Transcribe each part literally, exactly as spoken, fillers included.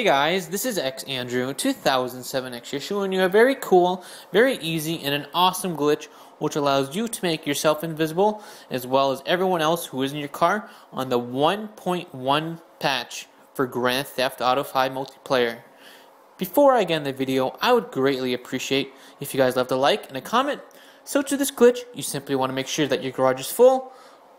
Hey guys, this is x Andrew two thousand seven x here, showing you a very cool, very easy, and an awesome glitch which allows you to make yourself invisible as well as everyone else who is in your car on the one point one patch for Grand Theft Auto five multiplayer. Before I end the video, I would greatly appreciate if you guys left a like and a comment. So to this glitch, you simply want to make sure that your garage is full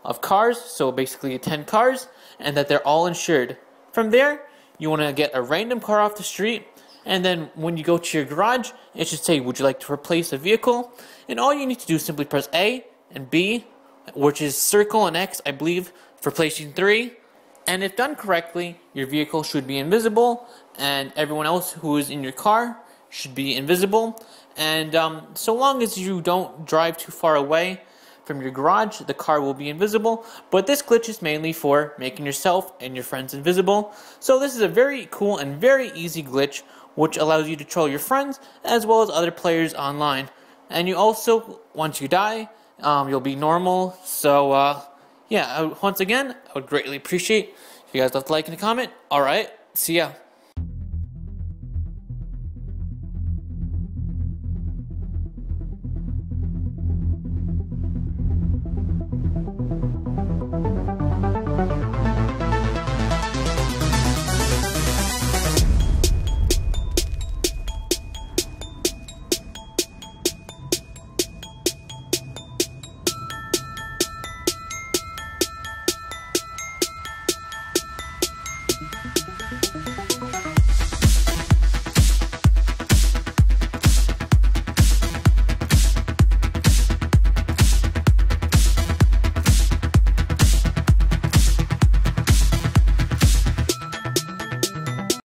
of cars, so basically ten cars, and that they're all insured. From there, you want to get a random car off the street, and then when you go to your garage, it should say, would you like to replace a vehicle? And all you need to do is simply press A and B, which is circle and X, I believe, for placing three. And if done correctly, your vehicle should be invisible, and everyone else who is in your car should be invisible. And um, so long as you don't drive too far away from your garage, the car will be invisible. But this glitch is mainly for making yourself and your friends invisible. So this is a very cool and very easy glitch which allows you to troll your friends as well as other players online. And you also, once you die, um, you'll be normal. So uh, yeah, I, once again, I would greatly appreciate if you guys left a like and a comment. Alright, see ya.